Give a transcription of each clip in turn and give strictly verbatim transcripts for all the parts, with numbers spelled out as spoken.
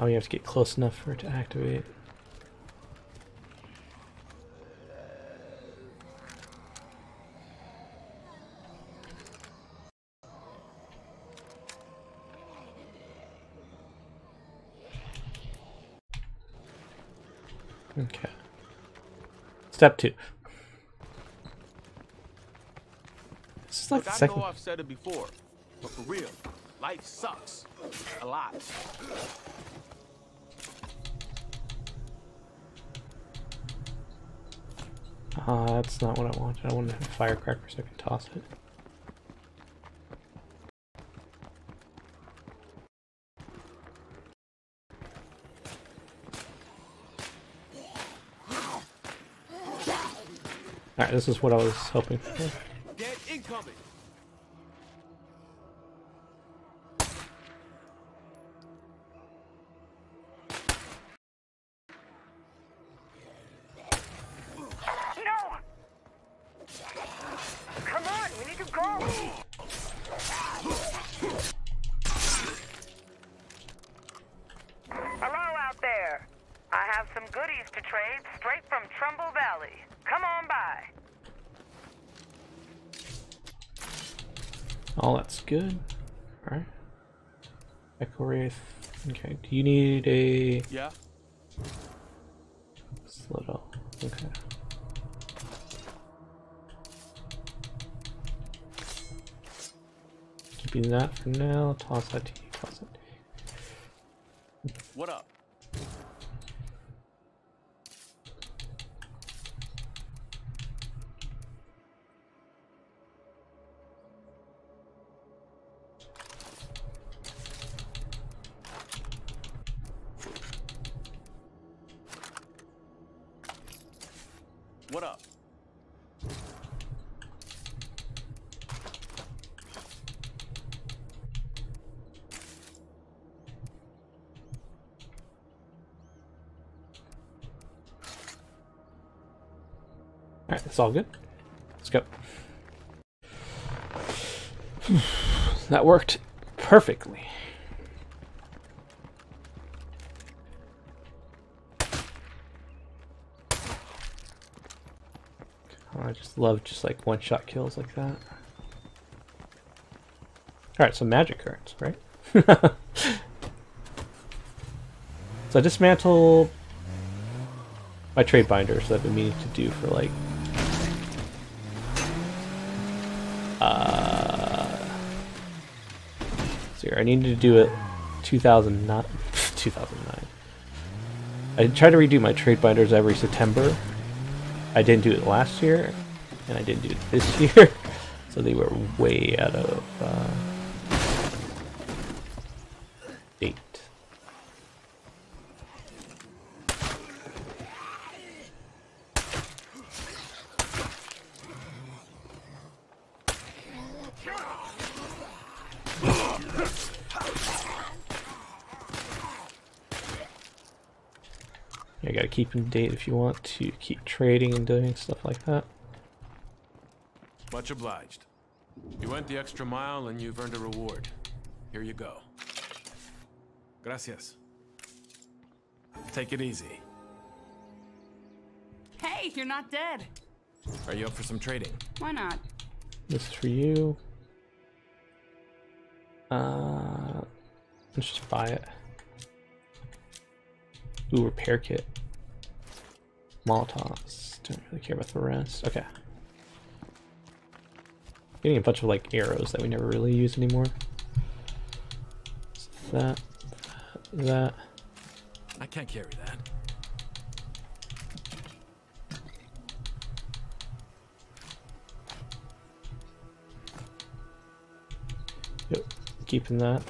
Oh, you have to get close enough for it to activate. Okay. Step two. This is like the second. I know I've said it before, but for real, life sucks a lot. Uh, that's not what I wanted. I wanted to have a firecracker so I could toss it. Alright, this is what I was hoping for. Dead incoming. Good. All right. Echoraith. Okay. Do you need a? Yeah. It's little. Okay. Keeping that for now. Toss that to you. Toss it. What up? Alright, that's all good. Let's go. That worked perfectly. I just love just like one-shot kills like that. Alright, so magic cards, right? So I dismantled my trade binder, so I've been meaning to do for like I needed to do it two thousand nine. I try to redo my trade binders every September. I didn't do it last year, and I didn't do it this year, so they were way out of uh, date. Keep in date if you want to keep trading and doing stuff like that. Much obliged. You went the extra mile and you've earned a reward. Here you go. Gracias. Take it easy. Hey, you're not dead. Are you up for some trading? Why not? This is for you. Uh, let's just buy it. Ooh, repair kit. Molotovs. Don't really care about the rest. Okay. Getting a bunch of like arrows that we never really use anymore. So that, that. I can't carry that. Yep, keeping that.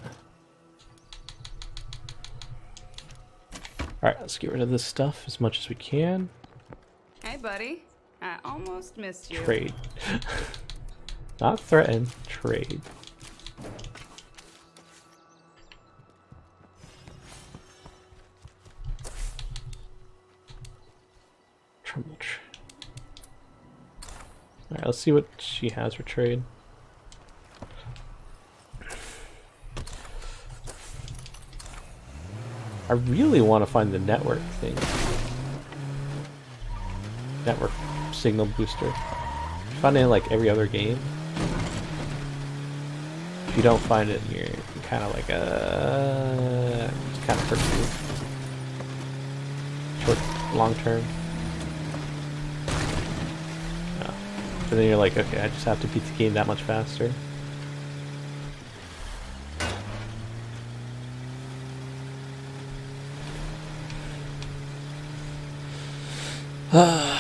All right, let's get rid of this stuff as much as we can. Hey, buddy. I almost missed you. Trade. Not threaten. Trade. Trumbull. All right, let's see what she has for trade. I really want to find the network thing. Network signal booster. You find it in like every other game. If you don't find it, you're kind of like a uh, kind of hurts you. Short, long term. No. But then you're like, okay, I just have to beat the game that much faster. Ah.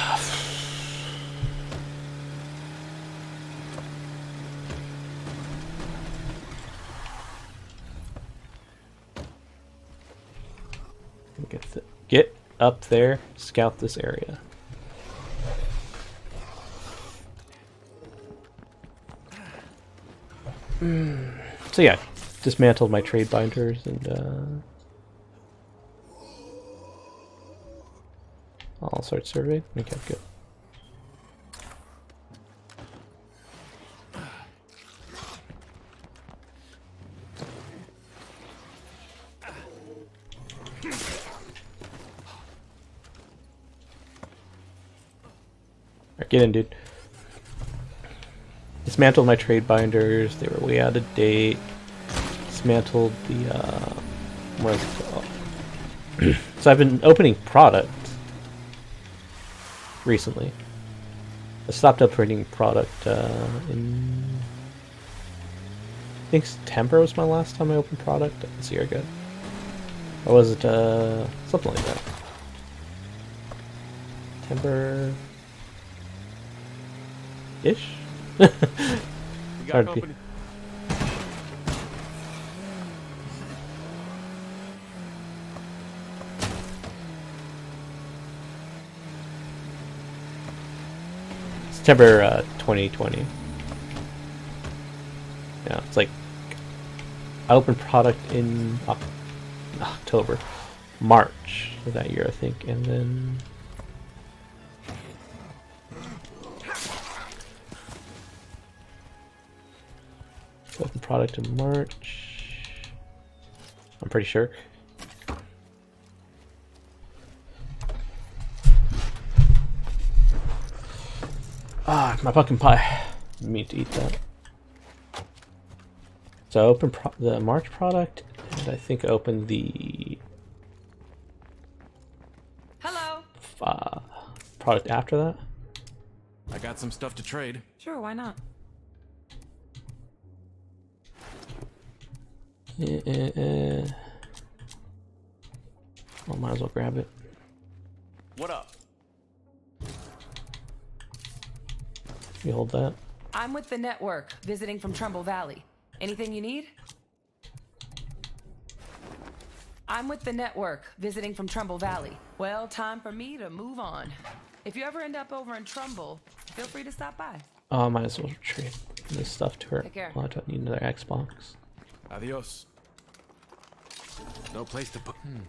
Get, th get up there, scout this area. Mm. So yeah, dismantled my trade binders and uh all sorts survey. Okay, good. Alright, get in, dude. Dismantled my trade binders. They were way out of date. Dismantled the. Uh, what is it called? So I've been opening product. Recently, I stopped operating product uh, in. I think September was my last time I opened product. It's a year ago. Or was it uh, something like that? September. Ish. We got company. September uh, twenty twenty. Yeah, it's like I opened product in October, March of that year, I think, and then open product in March. I'm pretty sure. Ah, my pumpkin pie. I mean to eat that. So I opened pro the March product, and I think I opened the hello uh, product after that. I got some stuff to trade. Sure, why not? Eh, eh, eh. Well, might as well grab it. What up? You hold that. I'm with the network, visiting from Trumbull Valley. Anything you need? I'm with the network, visiting from Trumbull Valley. Well, time for me to move on. If you ever end up over in Trumbull, feel free to stop by. Oh, I might as well trade this stuff to her. Take care. Oh, I don't need another Xbox. Adios. No place to put. Hmm.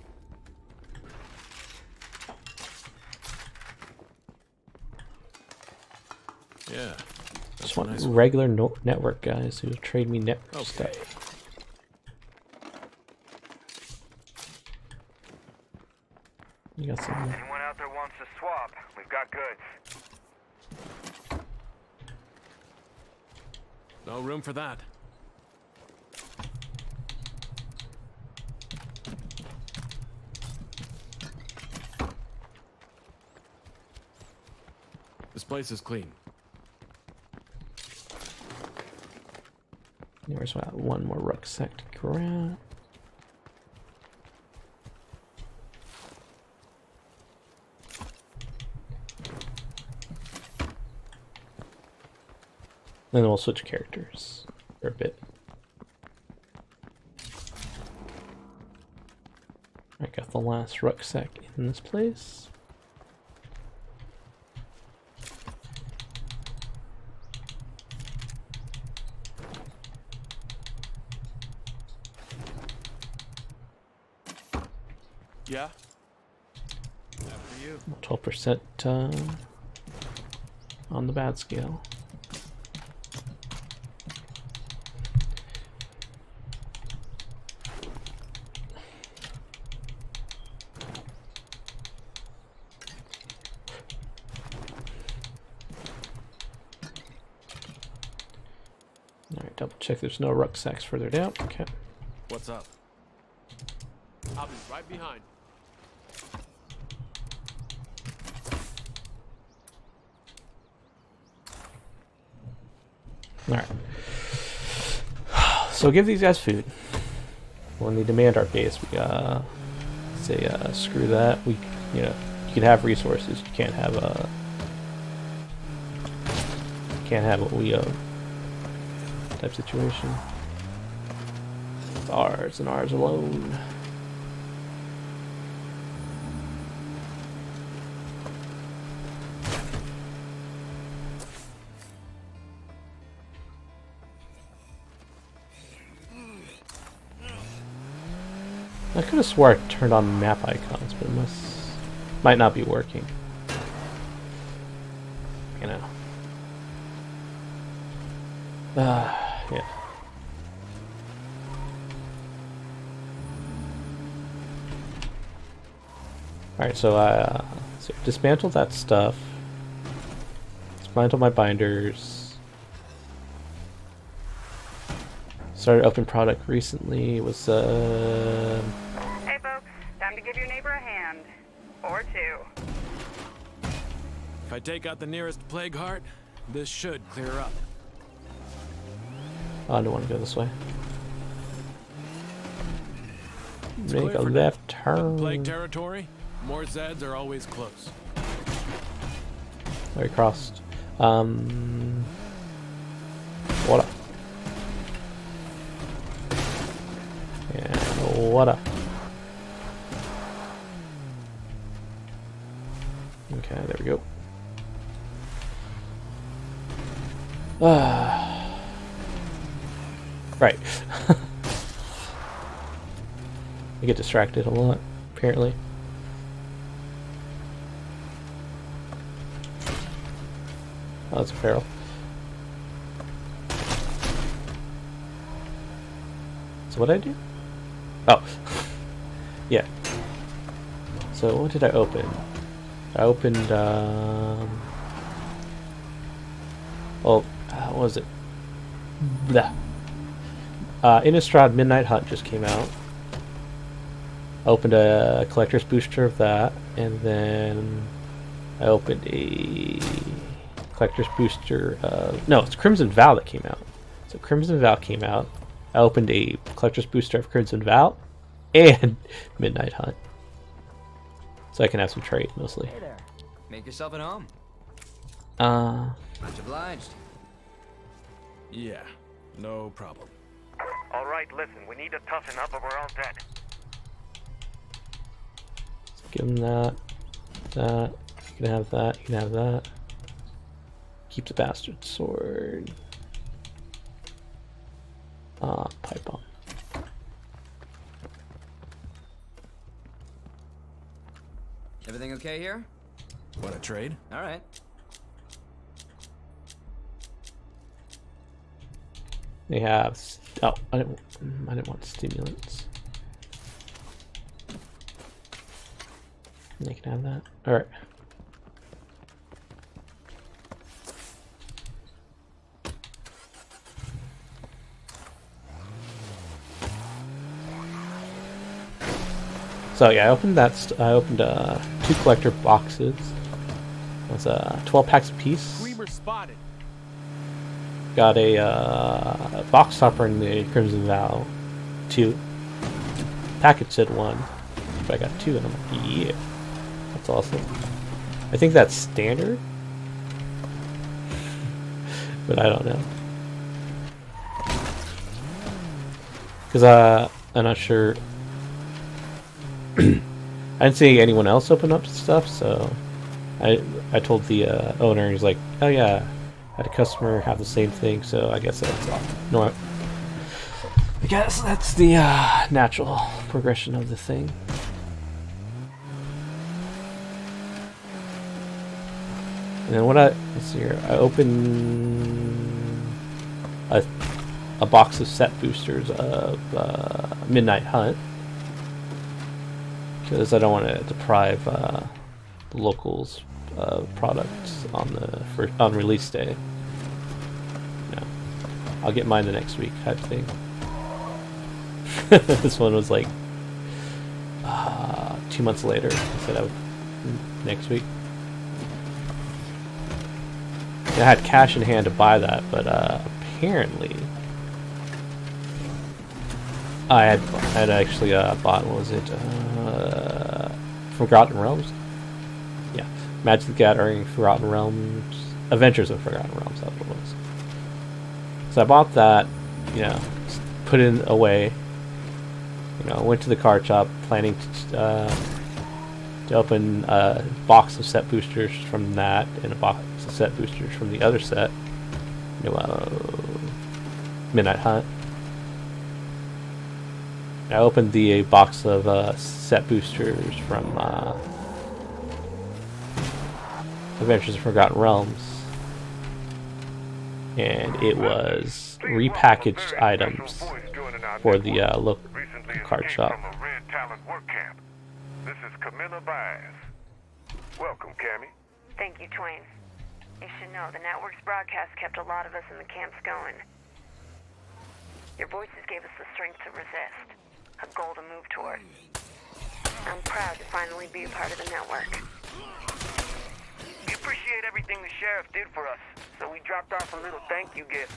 Yeah, just want nice regular no network guys who trade me network okay. stuff. You got something? Anyone out there wants to swap? We've got goods. No room for that. This place is clean. There's one more rucksack to grab. Then we'll switch characters for a bit. I got the last rucksack in this place. Yeah. After you. Twelve percent uh, on the bad scale. Double check there's no rucksacks further down. Okay. What's up? I'll be right behind. Alright. So give these guys food. When they demand our base, we uh say uh screw that. We you know, you can have resources, you can't have uh you can't have what we own. Type situation. It's ours and ours alone. I could have swore I turned on map icons, but it must, might not be working. You know. Uh, yeah. Alright, so I uh, so dismantle that stuff. Dismantle my binders. Started open product recently. It was uh If I take out the nearest plague heart, this should clear up. Oh, I don't want to go this way. It's Make a left turn. Plague territory. More Zeds are always close. Already crossed. Um. What up? Yeah. What up? Okay, there we go. Ah, right. I get distracted a lot, apparently. Oh, that's a feral. So what did I do? Oh, yeah. So what did I open? I opened, um... well, what was it? Blah. Uh, Innistrad Midnight Hunt just came out. I opened a collector's booster of that, and then I opened a collector's booster of... no, it's Crimson Vow that came out. So Crimson Vow came out. I opened a collector's booster of Crimson Vow and Midnight Hunt. So I can have some trade, mostly. Hey there. Make yourself at home. Uh... Much obliged. Yeah, no problem. All right, listen, we need to toughen up or we're all dead. Give him that. That. You can have that. You can have that. Keep the bastard sword. Ah, pipe bomb. Everything okay here? Want to trade? All right. They have. Oh, I didn't. I didn't want stimulants. They can have that. All right. So yeah, I opened that. St I opened uh, two collector boxes. That's uh, twelve packs apiece. We were spotted. Got a, uh, a box topper in the Crimson Vow, two. Package said one, but I got two, and I'm like, yeah, that's awesome. I think that's standard, but I don't know. Because uh, I'm not sure. I didn't see anyone else open up stuff, so I I told the uh, owner, he's like, oh yeah. Had a customer have the same thing, so I guess that's uh, normal. I guess that's the uh, natural progression of the thing. And then what I let's see here, I open a a box of set boosters of uh, Midnight Hunt because I don't want to deprive uh, the locals. Uh, products on the first, on release day. No. I'll get mine the next week type thing. This one was like uh, two months later. I said I would next week. I had cash in hand to buy that, but uh, apparently I had I had actually uh, bought, what was it, uh, from Forgotten Realms? Yeah, Magic the Gathering, Forgotten Realms, Adventures of Forgotten Realms, that's what it was. So I bought that, you know, put it away, you know, went to the card shop planning to, uh, to open a box of set boosters from that and a box of set boosters from the other set, you know, uh, Midnight Hunt. I opened the box of uh, set boosters from uh, Adventures of Forgotten Realms, and it was repackaged items for the uh, local card shop. Red Talon work camp. This is Camilla Baez. Welcome, Cammy. Thank you, Twain. You should know the network's broadcast kept a lot of us in the camps going. Your voices gave us the strength to resist. A goal to move toward. I'm proud to finally be a part of the network. We appreciate everything the sheriff did for us, so we dropped off a little thank you gift.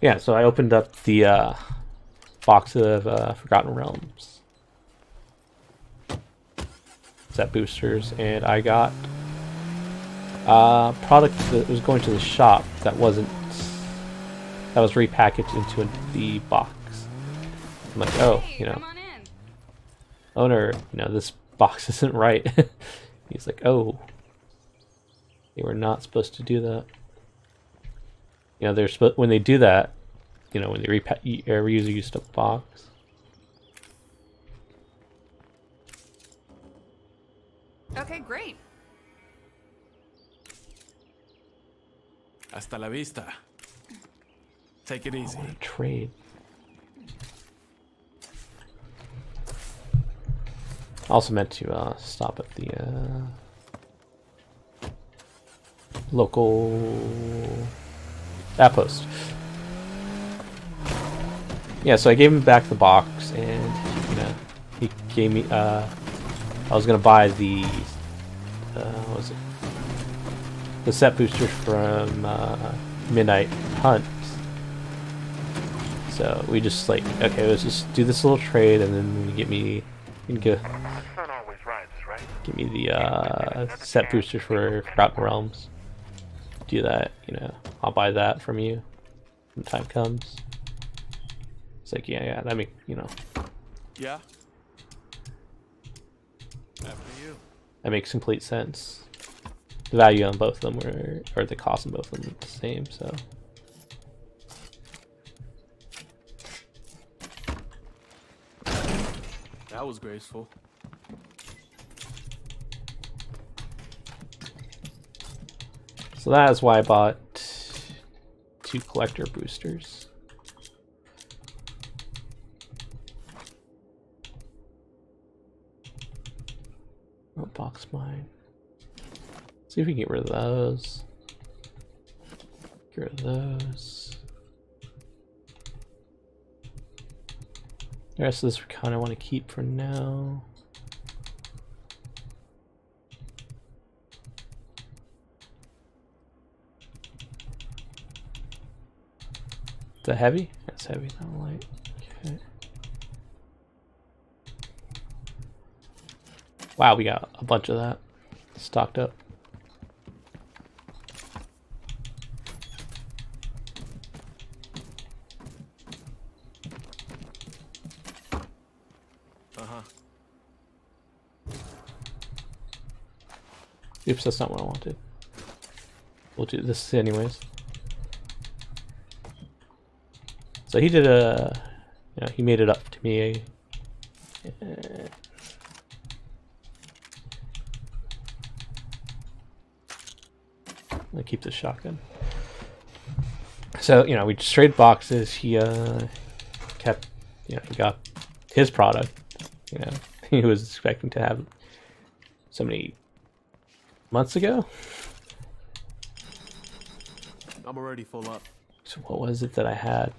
Yeah, so I opened up the uh, box of uh, Forgotten Realms. Set boosters, and I got uh, product that was going to the shop that wasn't that was repackaged into the box. I'm like, oh, you know, owner, you know, this box isn't right. He's like, oh, they were not supposed to do that. You know, they're supposed when they do that. You know, when they repack, reuse a used up box. Okay, great. Hasta la vista. Take it easy. Oh, trade. Also meant to uh, stop at the uh, local outpost. Yeah, so I gave him back the box, and you know, he gave me. Uh, I was gonna buy the uh, what was it? The set boosters from uh, Midnight Hunt. So we just like, okay, let's just do this little trade, and then get me, get, get me the uh, set boosters for Forgotten Realms. Do that, you know. I'll buy that from you when the time comes. It's like, yeah, yeah, that make, you know. Yeah. That makes complete sense. The value on both of them were, or the cost on both of them were the same, so. That was graceful. So that is why I bought two collector boosters. Box mine. See if we can get rid of those. Get rid of those. The rest of this we kind of want to keep for now. Is that heavy? That's heavy, not light. Okay. Wow, we got a bunch of that stocked up. Uh-huh. Oops, that's not what I wanted. We'll do this anyways. So he did a, you know, he made it up to me. Uh, I keep this shotgun. So, you know, we just traded boxes. He uh, kept, you know, he got his product. You know, he was expecting to have so many months ago. I'm already full up. So what was it that I had?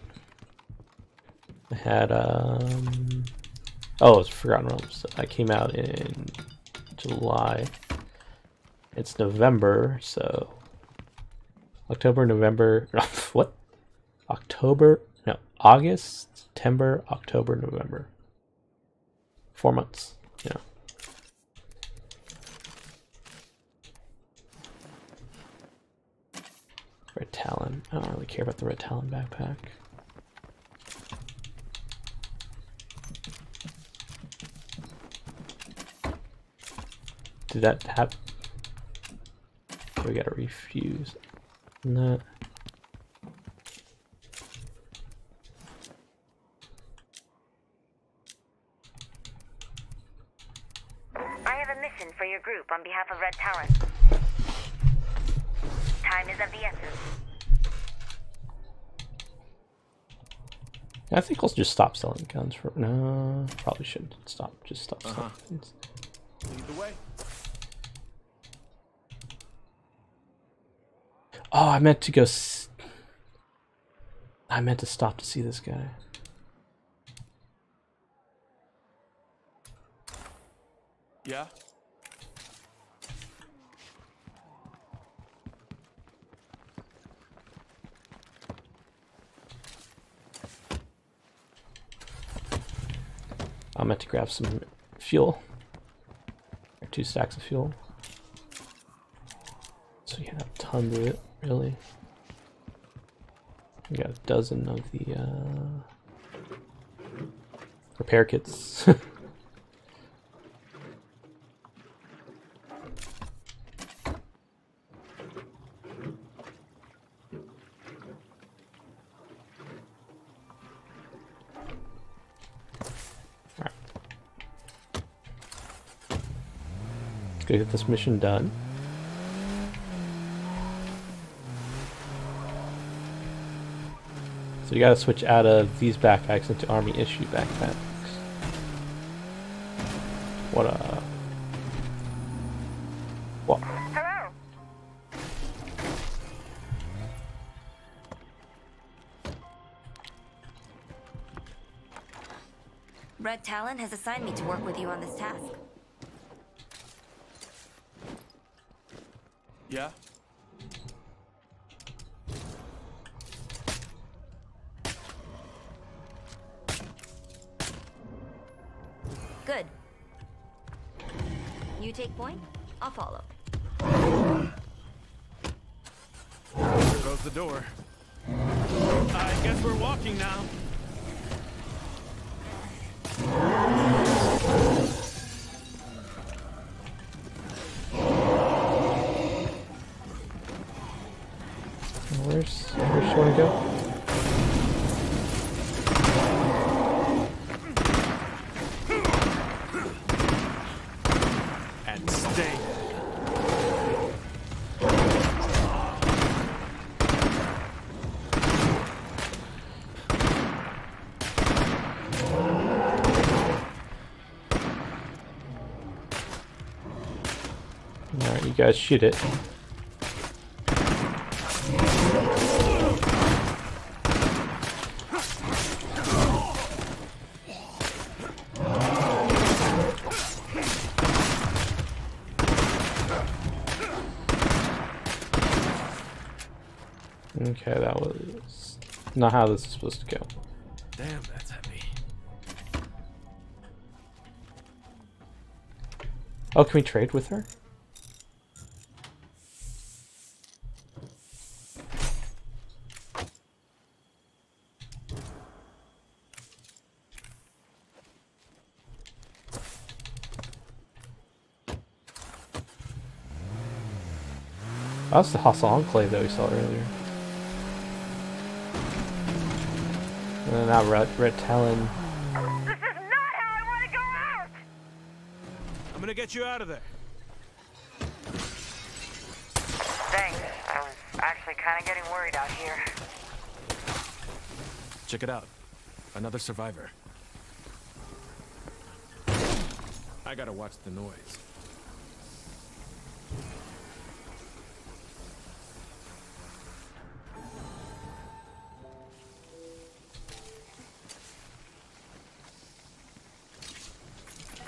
I had um oh, it's Forgotten Realms. I came out in July. It's November, so October, November. What? October? No, August, September, October, November. Four months. Yeah. Red Talon. I don't really care about the Red Talon backpack. Did that happen? So we gotta refuse. No. I have a mission for your group on behalf of Red Talon. Time is of the essence. I think I'll just stop selling guns for no. Probably shouldn't stop. Just stop uh-huh. selling guns. Lead the way. Oh, I meant to go. S I meant to stop to see this guy. Yeah. I meant to grab some fuel. Or two stacks of fuel. So you have tons of it. Really? We got a dozen of the uh, repair kits. Alright. Let's go get this mission done. So you gotta switch out of these backpacks into army issue backpacks. What a what? Hello. Red Talon has assigned me to work with you on this task. Yeah. Good. You take point, I'll follow. There goes the door. I guess we're walking now. Where's, where's she wanna go? Guys, shoot it. Okay, that was not how this is supposed to go. Damn, that's heavy. Oh, can we trade with her? That's the hostile enclave that we saw earlier. And then now Red, Red Talon. This is not how I want to go out! I'm gonna get you out of there. Thanks. I was actually kind of getting worried out here. Check it out. Another survivor. I gotta watch the noise.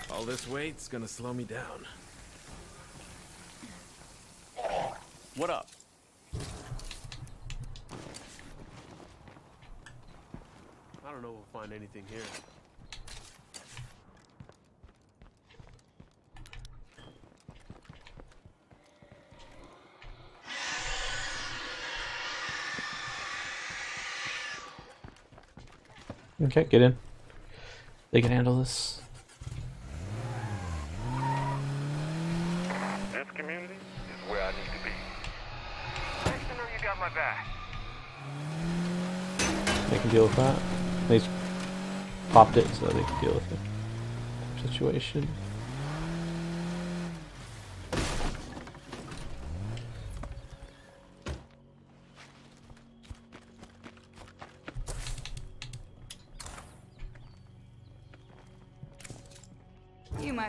All this weight's gonna slow me down. What up? I don't know if we'll find anything here. Okay, get in. They can handle this. This community is where I need to be. Nice to know you got my back. They can deal with that. They popped it so they can deal with the situation.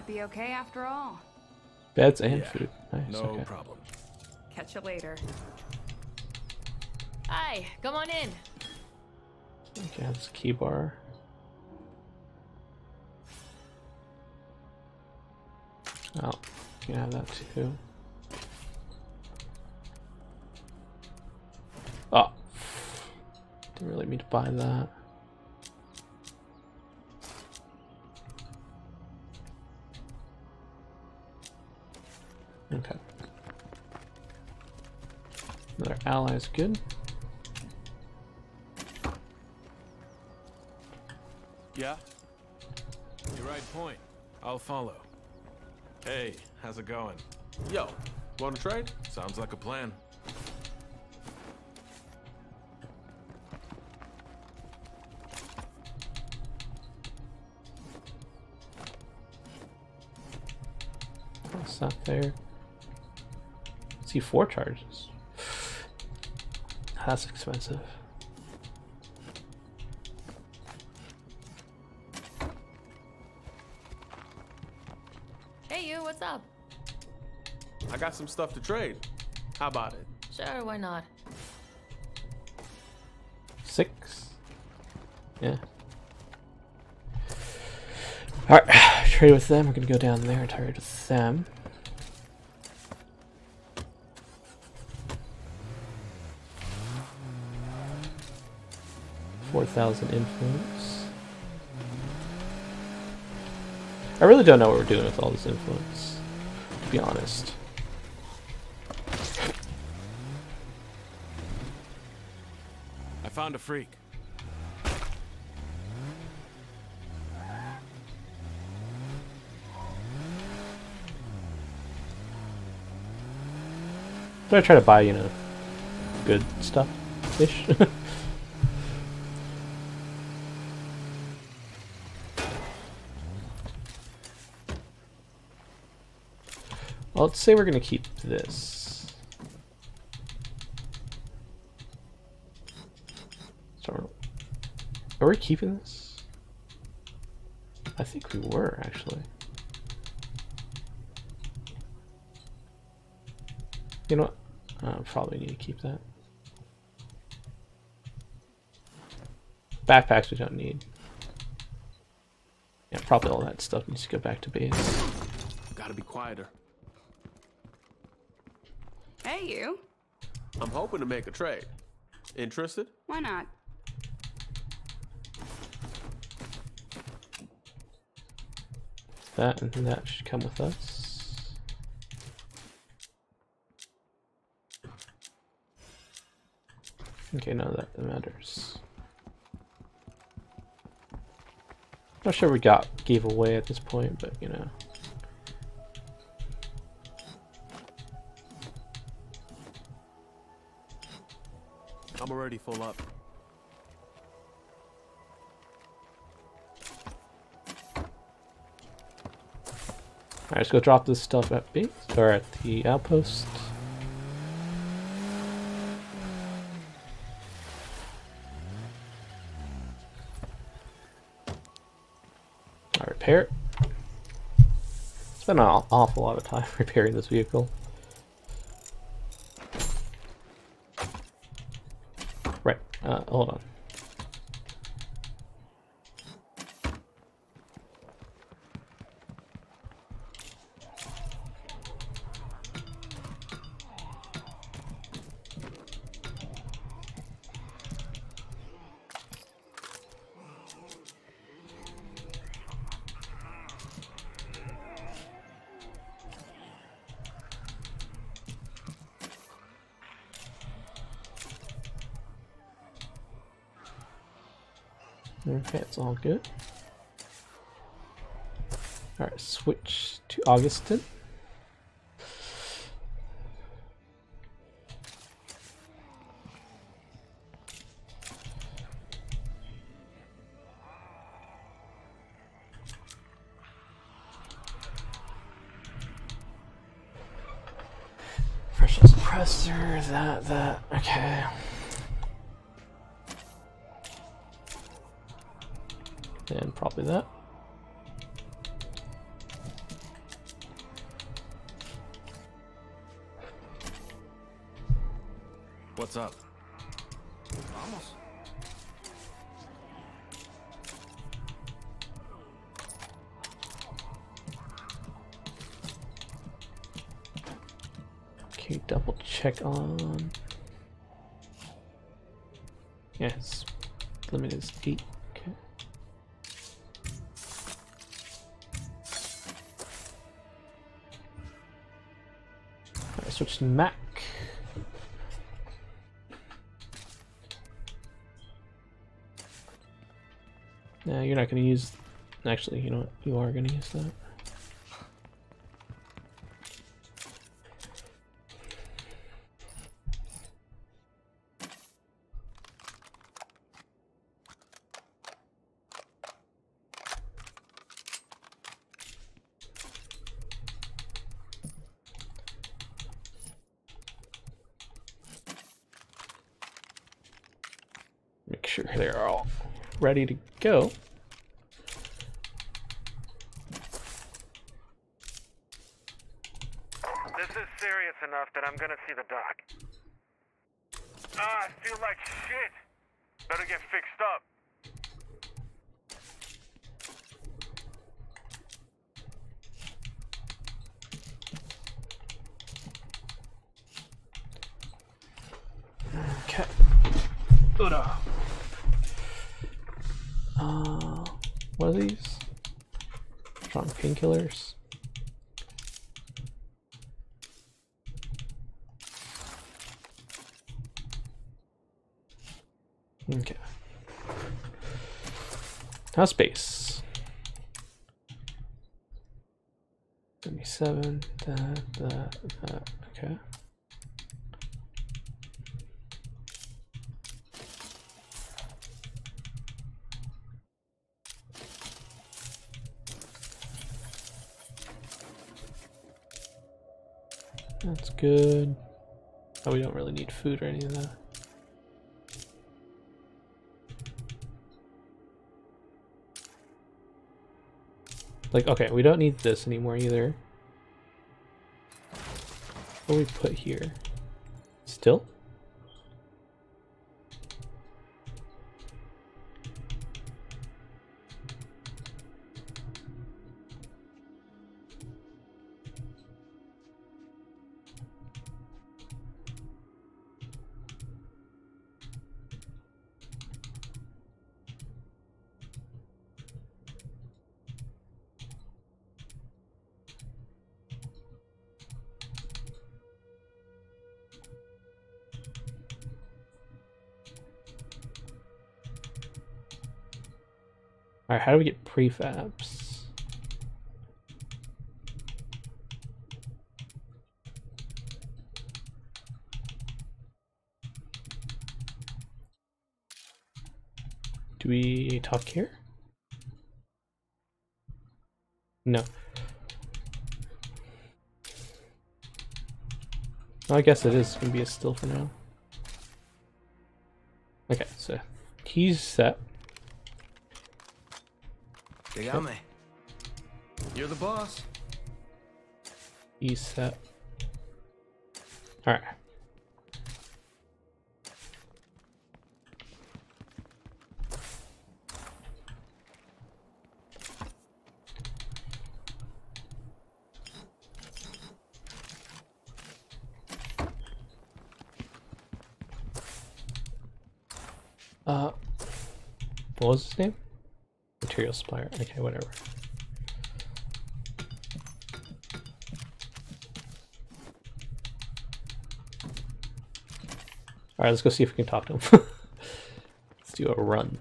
Be okay after all. Beds and yeah, food. Nice, no okay. problem. Catch you later. Hi, come on in. Okay, that's a key bar. Oh, you can have that too. Oh, didn't really mean to buy that. Okay. Another ally is good. Yeah. You're right point. I'll follow. Hey, how's it going? Yo, wanna trade? Sounds like a plan. That's not there. See four charges. That's expensive. Hey you, what's up? I got some stuff to trade. How about it? Sure, why not? Six. Yeah. All right, trade with them. We're gonna go down there and trade with them. four thousand influence. I really don't know what we're doing with all this influence, to be honest. I found a freak. So I try to buy, you know, good stuff-ish. Let's say we're going to keep this. So are we keeping this? I think we were, actually. You know what? Uh, probably need to keep that. Backpacks we don't need. Yeah, probably all that stuff needs to go back to base. Gotta be quieter. Hey, you. I'm hoping to make a trade. Interested? Why not? That and that should come with us. Okay, none of that matters. Not sure we got gave away at this point, but you know. I'm already full up. Alright, let's go drop this stuff at base or at the outpost. I repair it. Spent an awful lot of time repairing this vehicle. Right, uh, hold on. Okay, it's all good. Alright, switch to Augustin. Pressure suppressor, that, that, okay. And probably that. What's up? Vamos. Okay, double check on. Yes, limit is eight. Switch to Mac. No, you're not going to use. Actually, you know what? You are going to use that. Sure, they're all ready to go. This is serious enough that I'm gonna see the doc. Ah, I feel like shit. Better get fixed up. Okay. Uda. Uh, what are these? Strong painkillers. Okay. Now space. seventy-seven, that, that, that, okay. That's good. Oh, we don't really need food or any of that. Like, okay, we don't need this anymore either. What do we put here? Still? Alright, how do we get prefabs? Do we talk here? No. Well, I guess it is gonna be a still for now. Okay, so he's set. Okay. You're the boss. E S A P. All right. Uh, what was his name? Material supplier. Okay, whatever. All right, let's go see if we can talk to him. Let's do a run.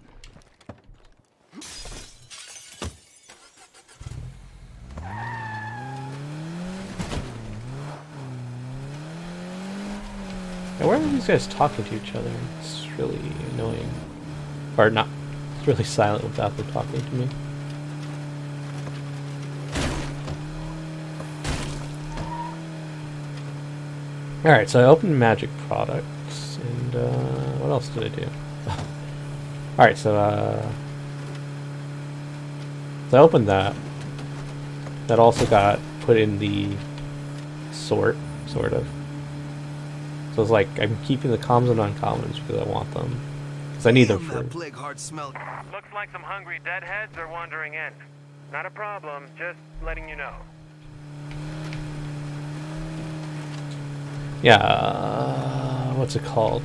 Now, where are these guys talking to each other? It's really annoying. Or not. It's really silent without them talking to me. All right, so I opened magic product. And uh, what else did I do? Alright, so, uh, so I opened that. That also got put in the sort, sort of. So it's like I'm keeping the commons and uncommons because I want them. Because I need them for. Looks like some hungry deadheads are wandering in. Not a problem, just letting you know. Yeah. Uh, What's it called?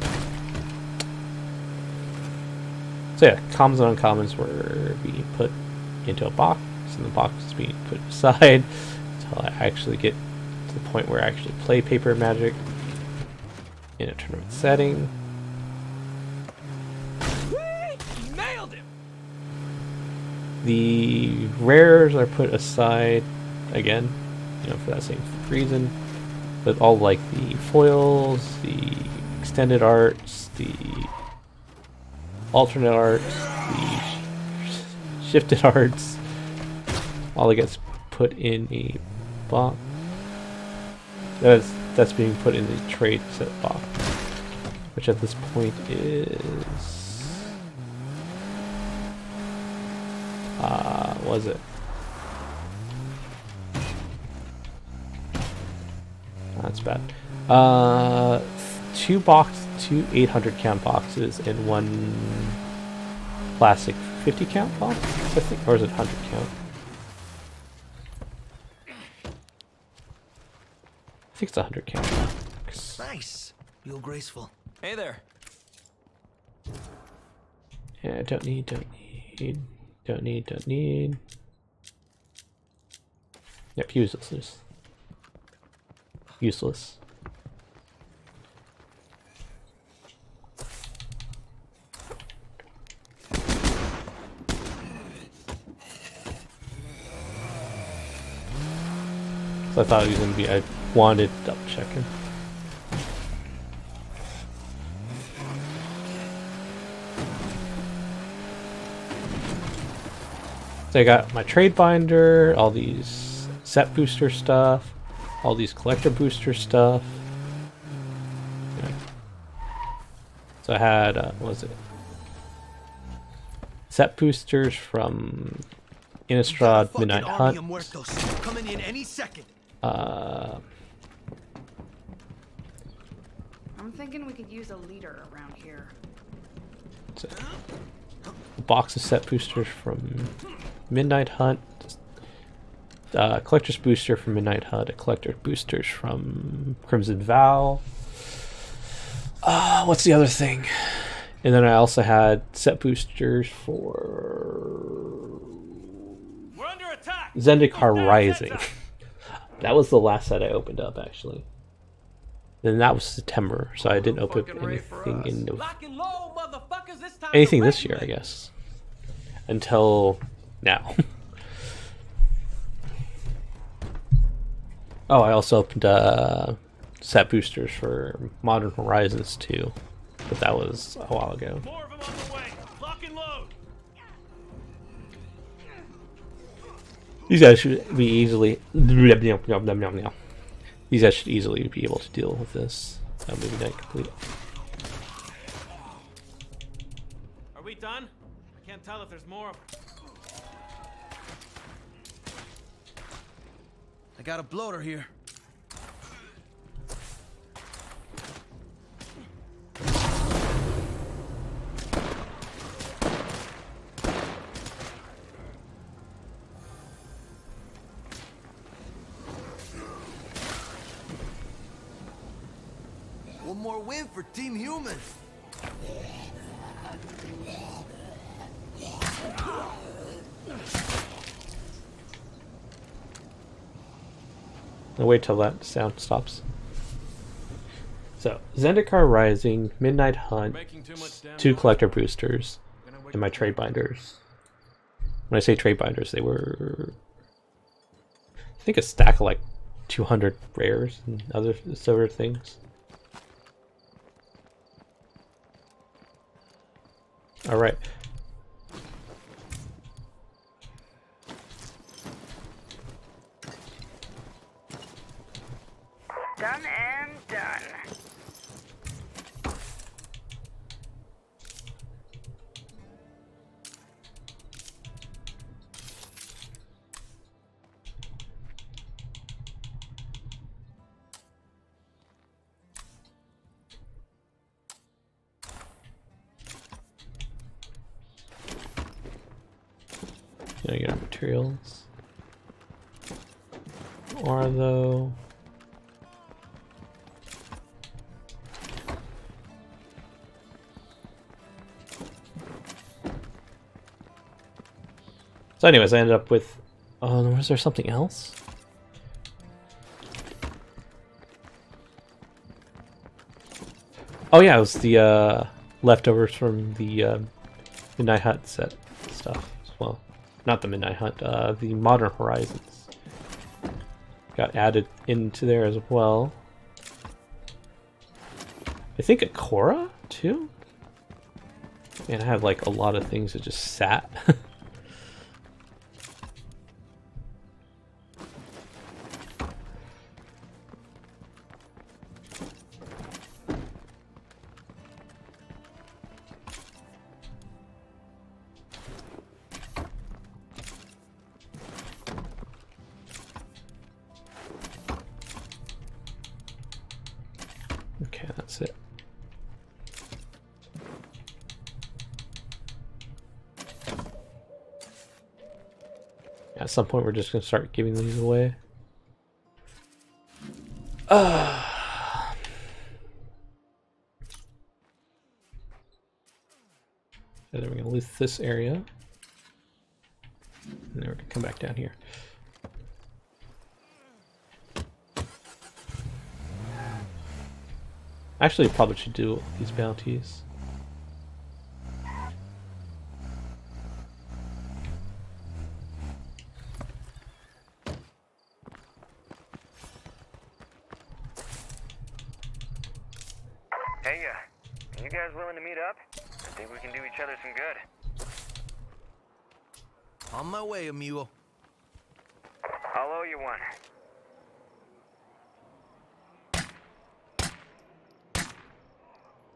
So yeah, commons and uncommons were being put into a box, and the box is being put aside until I actually get to the point where I actually play paper magic in a tournament setting. Nailed him. The rares are put aside again, you know, for that same reason. But all like the foils, the extended arts, the alternate arts, the sh shifted arts, all that gets put in a box. That's that's being put in the trade set box, which at this point is uh, what was it? That's bad. Uh, two box, two eight hundred count boxes, and one plastic fifty count box, I think, or is it one hundred count? I think it's one hundred count box. Nice, real graceful. Hey there. Yeah, don't need, don't need, don't need, don't need. Yep, use this. Useless. So I thought he was gonna be. I wanted to double check him. So I got my trade binder, all these set booster stuff. All these collector booster stuff. Yeah. So I had, uh, what was it? Set boosters from Innistrad Midnight Hunt. Coming in any second. Uh, I'm thinking we could use a leader around here. So, a box of set boosters from Midnight Hunt. Uh, collector's booster from Midnight Hunt, collector boosters from Crimson Vow. Uh, what's the other thing? And then I also had set boosters for We're under attack. Zendikar Rising. That was the last set I opened up, actually. And that was September, so I didn't open up anything in November. Anything this year, I guess. Until now. Oh, I also opened uh, set boosters for Modern Horizons two, but that was a while ago. More of them on the way. Lock and load. These guys should be easily. These guys should easily be able to deal with this. Uh, maybe not complete. Are we done? I can't tell if there's more. Got a bloater here. One more win for Team Human. I'll wait till that sound stops. So, Zendikar Rising, Midnight Hunt, two collector boosters, and my trade binders. When I say trade binders, they were, I think, a stack of like two hundred rares and other sort of things. All right. Done and done. Gonna get materials. Or though. So anyways, I ended up with, oh, was there something else? Oh yeah, it was the uh, leftovers from the uh, Midnight Hunt set stuff as well. Not the Midnight Hunt, uh, the Modern Horizons. Got added into there as well. I think a Korra too? Man, I have like a lot of things that just sat. At some point, we're just going to start giving these away. Uh. And then we're going to loot this area. And then we're going to come back down here. Actually, I probably should do these bounties.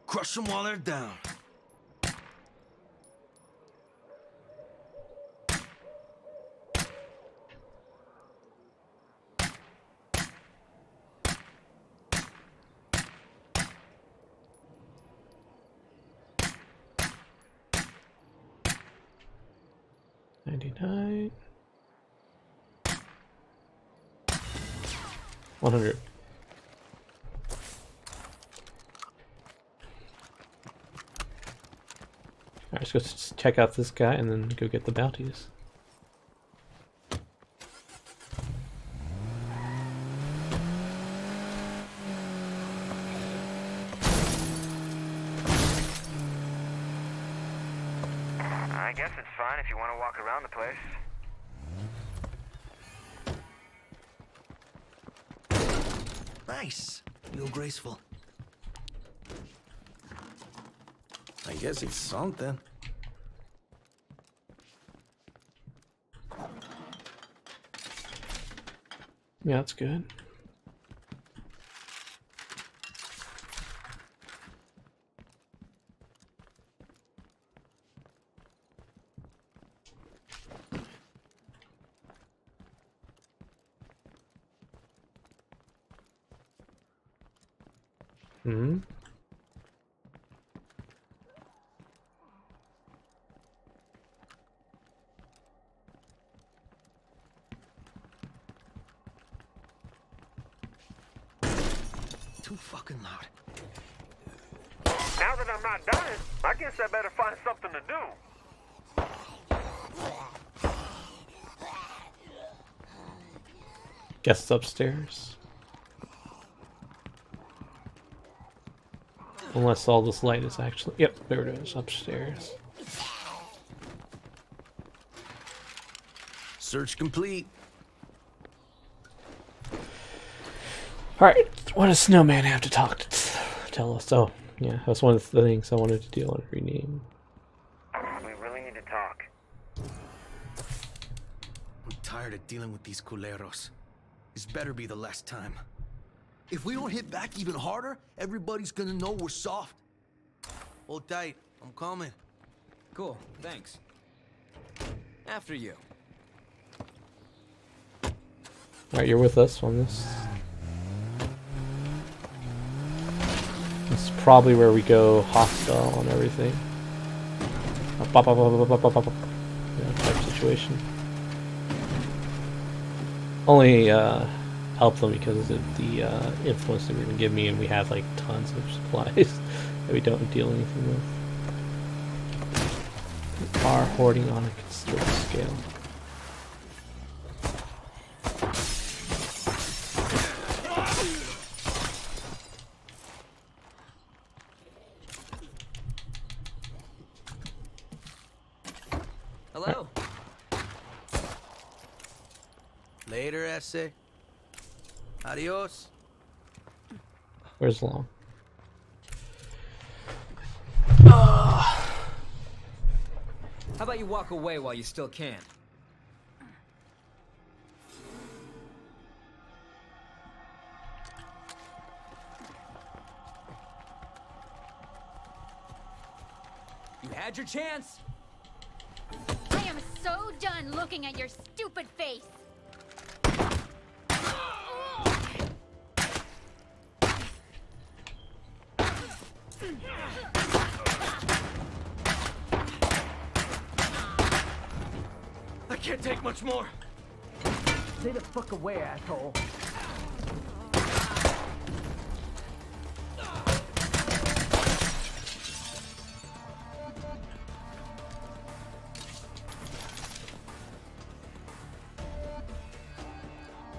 Crush them while they're down. ninety-nine. one hundred. Alright, let's go check out this guy and then go get the bounties. I guess it's fine if you want to walk around the place. Nice. Real graceful. I guess it's something. Yeah, that's good. Mm-hmm. Fuck. talking loud. Now that I'm not dying, I guess I better find something to do. Guess upstairs. Unless all this light is actually... Yep, there it is, upstairs. Search complete. Alright, what does Snowman have to talk to tell us? Oh, yeah, that's one of the things I wanted to do on rename. We really need to talk. I'm tired of dealing with these culeros. This better be the last time. If we don't hit back even harder, everybody's gonna know we're soft. Hold tight, I'm coming. Cool, thanks. After you. Alright, you're with us on this. This is probably where we go hostile on everything. Up, up, up, up, up, up, up, up. Yeah, type situation. Only uh, help them because of the uh, influence they were going to give me, and we have like tons of supplies that we don't deal anything with. We are hoarding on a considerable scale. Adios. Where's Long? Uh, how about you walk away while you still can? You had your chance. I am so done looking at your stupid face. I can't take much more. Stay the fuck away, asshole.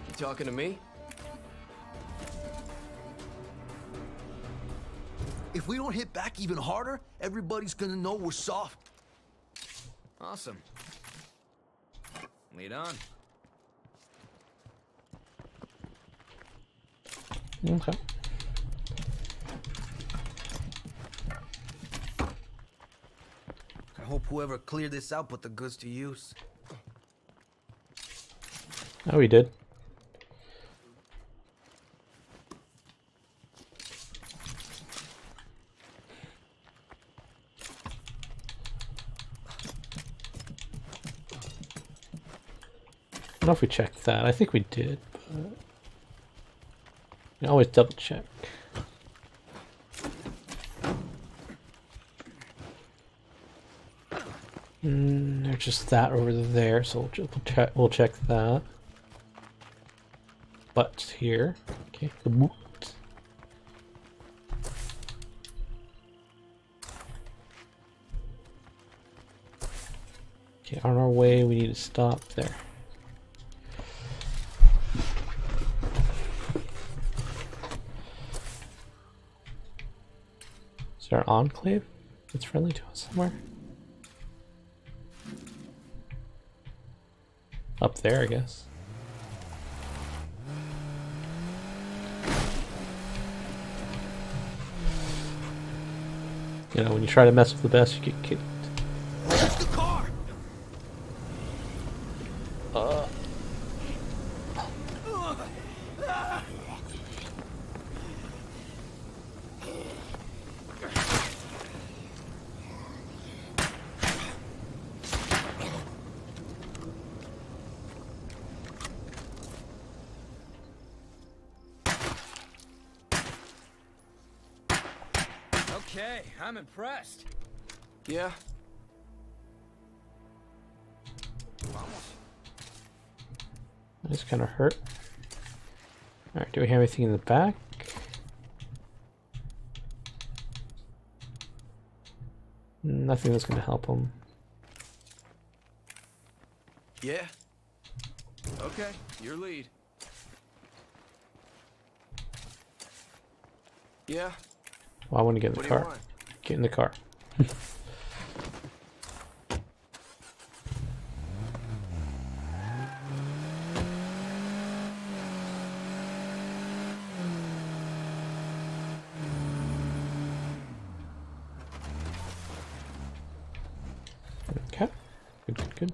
You talking to me? If we don't hit back even harder, everybody's gonna know we're soft. Awesome. Lead on. Okay. I hope whoever cleared this out put the goods to use. Oh, we did. I don't know if we checked that. I think we did, but you always double check. Mm, there's just that over there, so we'll check. We'll check that. Butts here. Okay. Okay. On our way, we need to stop there. Our enclave that's friendly to us somewhere up there, I guess. You know, when you try to mess with the best, you get kicked. Where's the car? Uh. Okay, I'm impressed. Yeah. This kind of hurt. All right, do we have anything in the back? Nothing that's going to help him. Yeah. Okay, your lead. Yeah. Well, I want to get in the car. Get in the car. Okay. Good, good, good.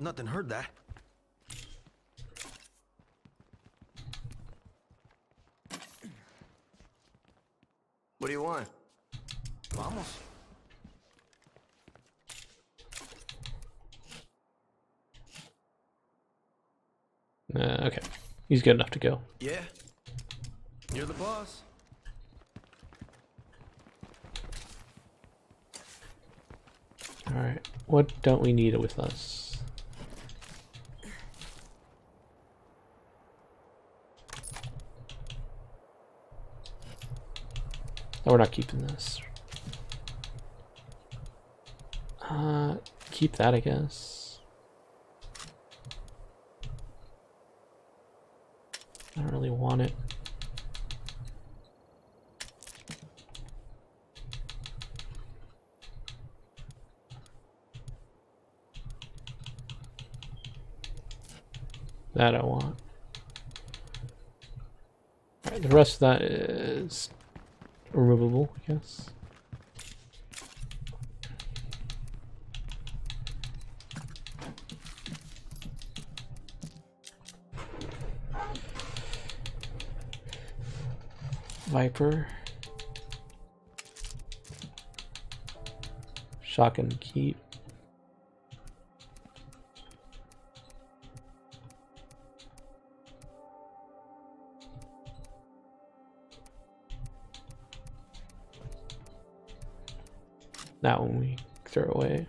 Nothing heard that. What do you want? Vamos. Uh, okay. He's good enough to go. Yeah. You're the boss. Alright. What don't we need it with us? Oh, we're not keeping this. Uh, keep that, I guess. I don't really want it. That I want. All right, the rest of that is removable, I guess. Viper. Shotgun keep. That one we throw away.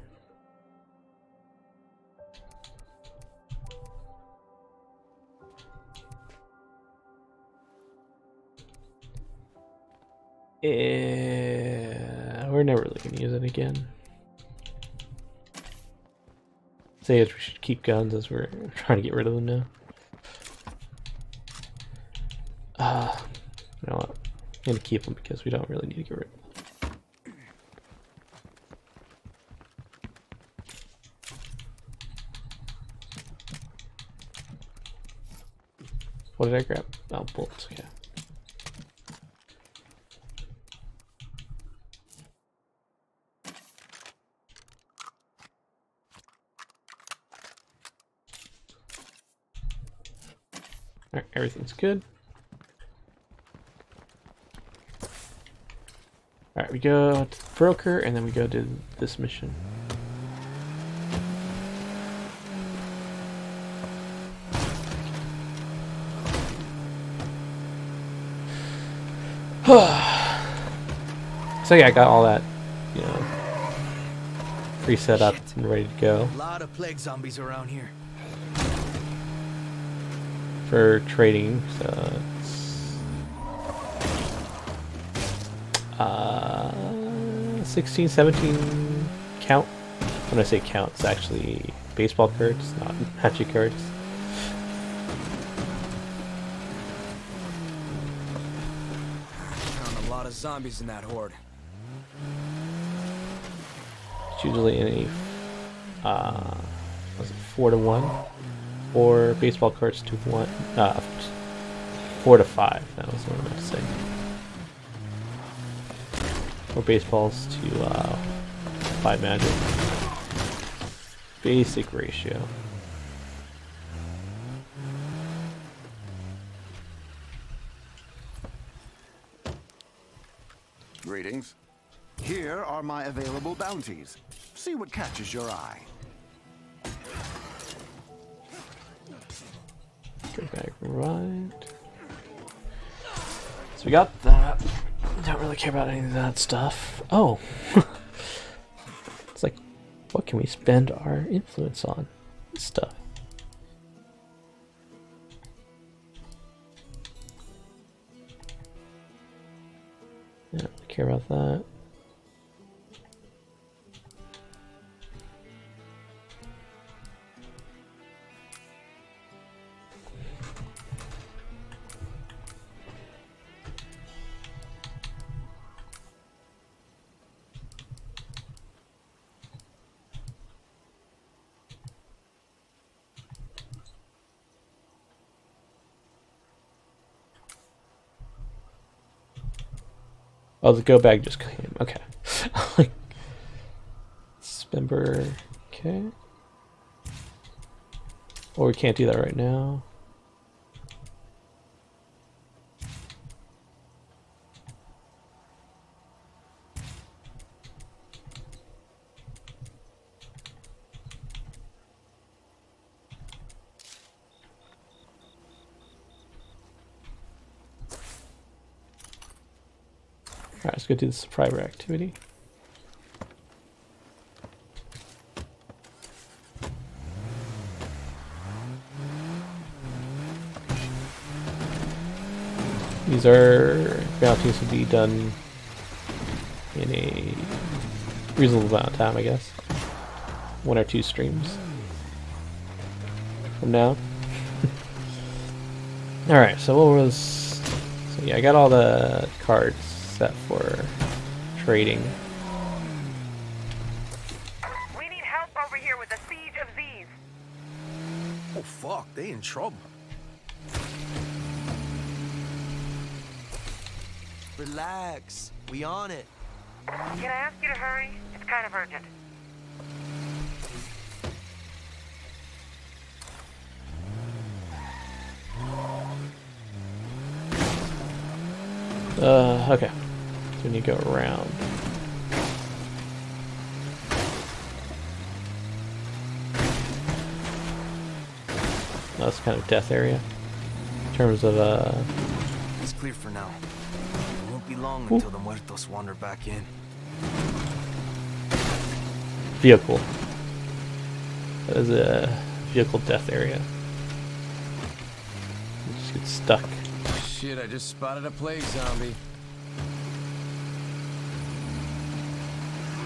Yeah, we're never really gonna use it again. Say we should keep guns as we're trying to get rid of them now. Uh, you know what? I'm gonna keep them because we don't really need to get rid of them. What did I grab? Oh, bolts, yeah. Alright, everything's good. Alright, we go to the broker and then we go to this mission. So yeah, I got all that, you know, pre-set up and ready to go. A lot of plague zombies around here for trading. So it's, uh, sixteen, seventeen count. When I say count, it's actually baseball cards, not magic cards. Zombies in that horde. It's usually in a uh, was it four to one, or baseball cards to one, uh, four to five. That was what I meant to say. Or baseballs to uh, five magic. Basic ratio. Greetings. Here are my available bounties. See what catches your eye. Go back right. So we got that. Don't really care about any of that stuff. Oh. It's like, what can we spend our influence on? This stuff. I don't really care about that. Oh, the go bag just came. Okay. Like, Spember. Okay. Well, we can't do that right now. Alright, let's go do the subscriber activity. These are bounties to be done in a reasonable amount of time, I guess. One or two streams from now. Alright, so what was... So yeah, I got all the cards set for trading. We need help over here with the siege of these. Oh fuck, they in trouble. Relax, we on it. Can I ask you to hurry? It's kind of urgent. Uh, okay. So we need to go around. That's kind of death area. In terms of uh it's clear for now. It won't be long Ooh. until the muertos wander back in. Vehicle. That is a vehicle death area. You just get stuck. Shit, I just spotted a plague zombie.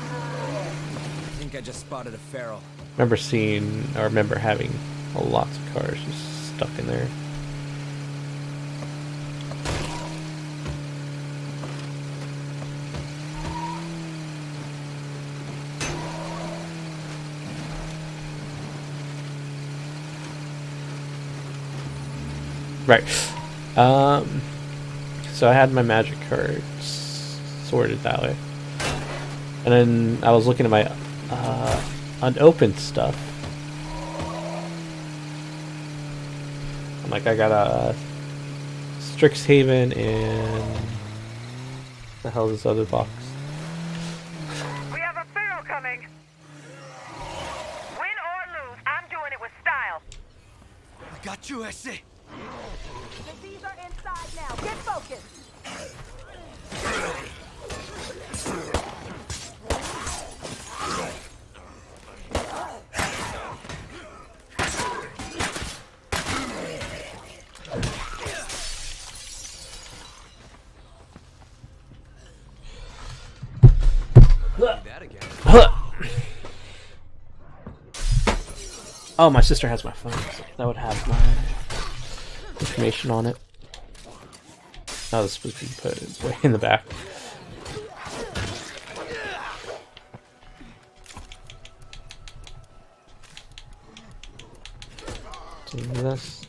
I think I just spotted a feral. I remember seeing, I remember having lots of cars just stuck in there. Right. Um, so I had my magic cards sorted that way. And then I was looking at my Uh, unopened stuff. I'm like, I got a Strixhaven and the hell is this other box? We have a feral coming. Win or lose, I'm doing it with style. I got you, I see. The bees are inside now. Get focused. Oh, my sister has my phone, so that would have my information on it. Oh, this is supposed to be put way in the back. Do this.